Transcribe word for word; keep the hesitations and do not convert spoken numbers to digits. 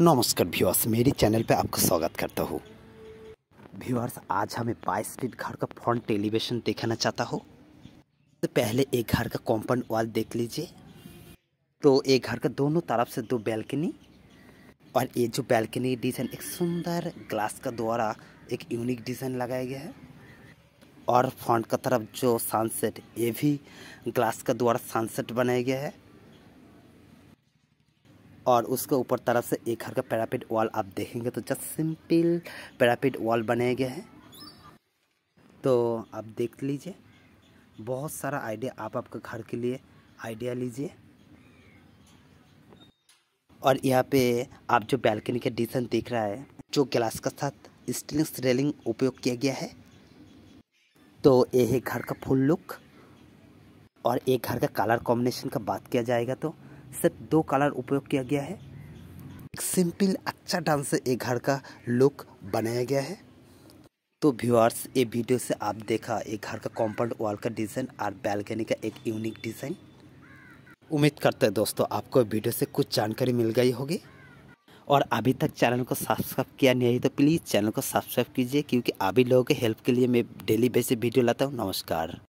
नमस्कार व्यूअर्स, मेरे चैनल पे आपका स्वागत करता हूँ। व्यूअर्स, आज हमें बाईस फीट घर का फ्रंट एलिवेशन देखना चाहता हो। तो पहले एक घर का कॉम्पाउंड वॉल देख लीजिए। तो एक घर का दोनों तरफ से दो बैल्कनी, और ये जो बैल्कनी डिज़ाइन एक सुंदर ग्लास का द्वारा एक यूनिक डिज़ाइन लगाया गया है। और फ्रंट का तरफ जो सनसेट, ये भी ग्लास का द्वारा सनसेट बनाया गया है। और उसके ऊपर तरफ से एक घर का पैरापेट वॉल आप देखेंगे तो जस्ट सिंपल पैरापेट वॉल बनाया गया है। तो आप देख लीजिए, बहुत सारा आइडिया आप आपके घर के लिए आइडिया लीजिए। और यहाँ पे आप जो बालकनी का डिज़ाइन देख रहा है, जो ग्लास के साथ स्टीलिंग रेलिंग उपयोग किया गया है। तो ये है घर का फुल लुक। और एक घर का कलर कॉम्बिनेशन का बात किया जाएगा तो सिर्फ दो कलर उपयोग किया गया है। एक सिंपल अच्छा ढंग से एक घर का लुक बनाया गया है। तो व्यूअर्स, ये वीडियो से आप देखा एक घर का कॉम्पाउंड वॉल का डिज़ाइन और बालकनी का एक यूनिक डिज़ाइन। उम्मीद करते हैं दोस्तों आपको वीडियो से कुछ जानकारी मिल गई होगी। और अभी तक चैनल को सब्सक्राइब किया नहीं है तो प्लीज़ चैनल को सब्सक्राइब कीजिए, क्योंकि अभी लोगों के हेल्प के लिए मैं डेली बेसिस वीडियो लाता हूँ। नमस्कार।